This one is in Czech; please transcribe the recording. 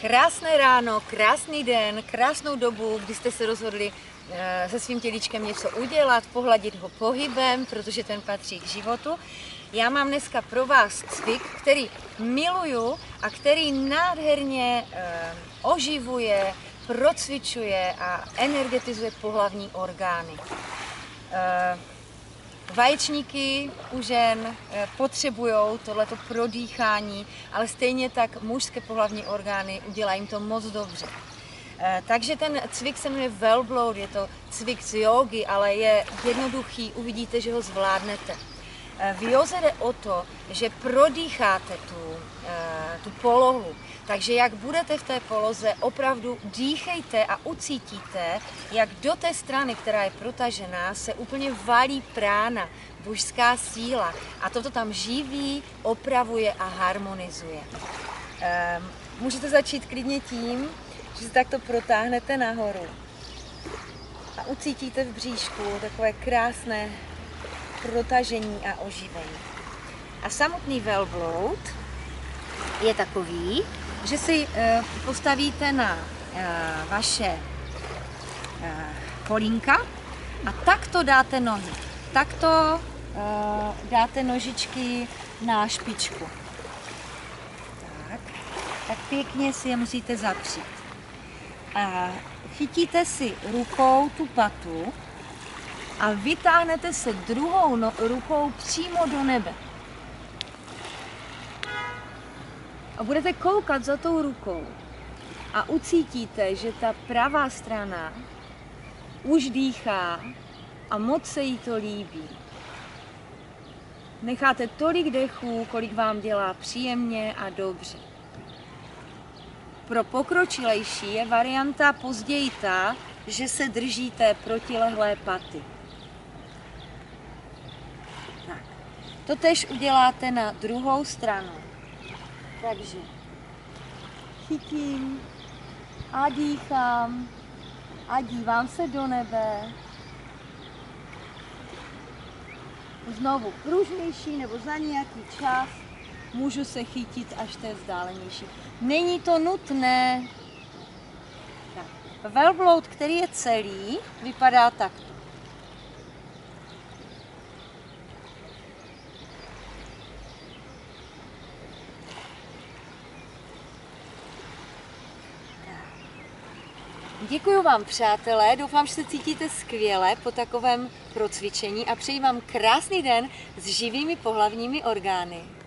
Krásné ráno, krásný den, krásnou dobu, kdy jste se rozhodli se svým tělíčkem něco udělat, pohladit ho pohybem, protože ten patří k životu. Já mám dneska pro vás cvik, který miluju a který nádherně oživuje, procvičuje a energetizuje pohlavní orgány. Vaječníky u žen potřebují tohleto prodýchání, ale stejně tak mužské pohlavní orgány udělají jim to moc dobře. Takže ten cvik se jmenuje VELBLOUD, je to cvik z jógy, ale je jednoduchý, uvidíte, že ho zvládnete. V józe jde o to, že prodýcháte tu polohu, takže jak budete v té poloze, opravdu dýchejte a ucítíte, jak do té strany, která je protažená, se úplně valí prána, božská síla, a toto tam živí, opravuje a harmonizuje. Můžete začít klidně tím, že se takto protáhnete nahoru a ucítíte v bříšku takové krásné protažení a oživení. A samotný velbloud je takový, že si postavíte na vaše kolínka a takto dáte nohy. Takto dáte nožičky na špičku. Tak pěkně si je musíte zapřít. A chytíte si rukou tu patu a vytáhnete se druhou rukou přímo do nebe. A budete koukat za tou rukou a ucítíte, že ta pravá strana už dýchá a moc se jí to líbí. Necháte tolik dechů, kolik vám dělá příjemně a dobře. Pro pokročilejší je varianta později ta, že se držíte protilehlé paty. To tež uděláte na druhou stranu. Takže chytím a dýchám a dívám se do nebe. Znovu pružnější, nebo za nějaký čas můžu se chytit až té vzdálenější. Není to nutné. Tak. Velbloud, který je celý, vypadá takto. Děkuji vám, přátelé, doufám, že se cítíte skvěle po takovém procvičení a přeji vám krásný den s živými pohlavními orgány.